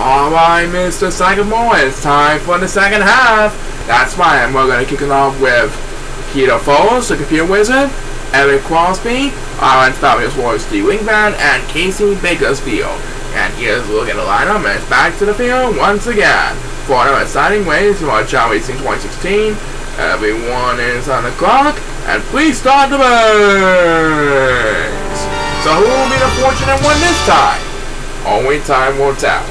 Alright, Mr. Sycamore, it's time for the second half. That's right, and we're going to kick it off with Peter Fowles, the computer wizard, Eric Crosby, our unstoppable horse, Steve Linkman, and Casey Bakersfield. And here's a look at the lineup, and it's back to the field once again. For another exciting race for Chao Racing 2016, everyone is on the clock, and please start the birds! So who will be the fortunate one this time? Only time will tell.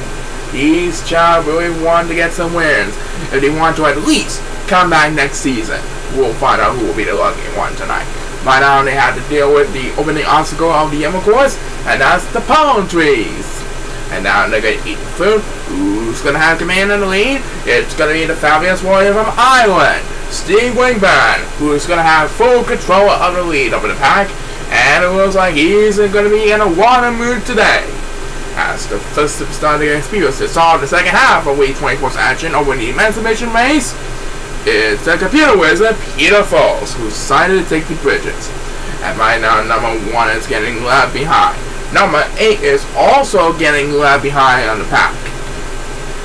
Each child really wanted to get some wins. If they want to at least come back next season, we'll find out who will be the lucky one tonight. By now they had to deal with the opening obstacle of the Yemmo course, and that's the palm trees. And now they're going to eat the food. Who's going to have command in the lead? It's going to be the fabulous warrior from Ireland, Steve Linkman, who's going to have full control of the lead over the pack. And it looks like he's going to be in a water mood today. As the first starting experience is all the second half of Week 24's action over the Emancipation race, it's the computer wizard Peter Fowles who decided to take the bridges. And right now, number 1 is getting left behind. Number 8 is also getting left behind on the pack.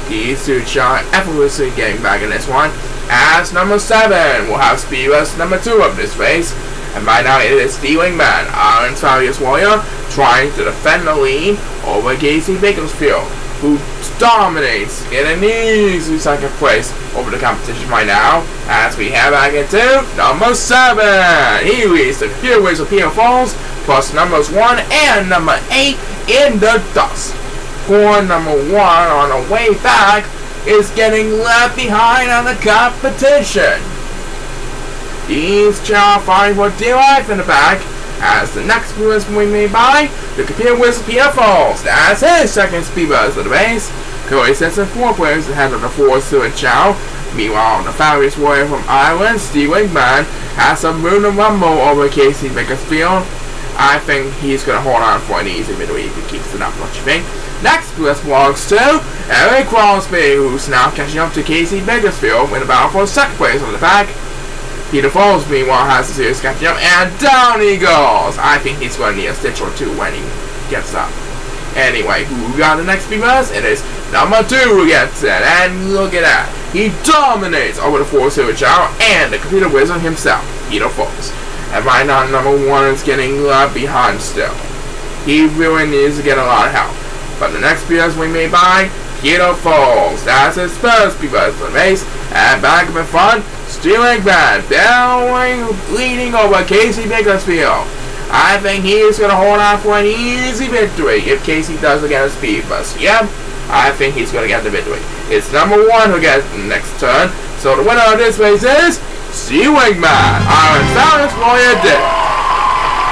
These two are effortlessly getting back in this one, as number 7 will have speed as number 2 of this race. And by now it is Steve Linkman, our notorious warrior, trying to defend the lead over Casey Bakersfield, who dominates in an easy second place over the competition right now, as we head back into number 7. He leads the few ways of Peter Fowles, plus numbers 1 and number 8 in the dust. Poor number 1 on the way back is getting left behind on the competition. These child fighting for dear life in the back, as the next speedbus we made by the computer wizard Peter Fowles. That's his second speedbus of the race. Currently sits in 4th place ahead of the 4th Stewart Chow. Meanwhile, the fabulous warrior from Ireland, Steve Linkman, has a room to rumble over Casey Bakersfield. I think he's going to hold on for an easy middle if he keeps it up, don't you think? Next speedbus walks to Eric Crosby, who's now catching up to Casey Bakersfield in the battle for 2nd place on the back. Peter Fowles, meanwhile, has a serious catching up, and down he goes! I think he's going to need a stitch or two when he gets up. Anyway, who got the next speedbus? It is number 2 who gets it, and look at that. He dominates over the 4th Stewart Chow and the computer wizard himself, Peter Fowles. And right now, number 1 is getting left behind still. He really needs to get a lot of help. But the next speedbus we made by Peter Fowles. That's his first speedbus of the race, and back up in front, Steve Linkman, leading over Casey Bakersfield. I think he's going to hold on for an easy victory if Casey doesn't get a speed bus. Yep, I think he's going to get the victory. It's number 1 who gets the next turn. So the winner of this race is Steve Linkman, our fastest warrior did.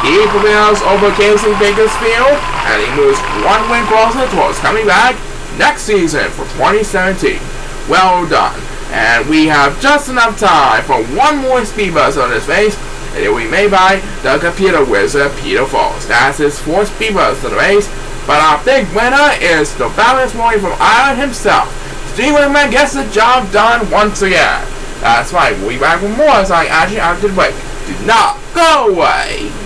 He prevails over Casey Bakersfield, and he moves one win closer towards coming back next season for 2017. Well done. And we have just enough time for one more speed bus on this race, and it will be made by the computer wizard Peter Fowles. That's his 4th speed bus on the race, but our big winner is the fabulous warrior from Ireland himself. Steve Linkman gets the job done once again. That's right, we'll be back with more exciting action after the break. Do not go away!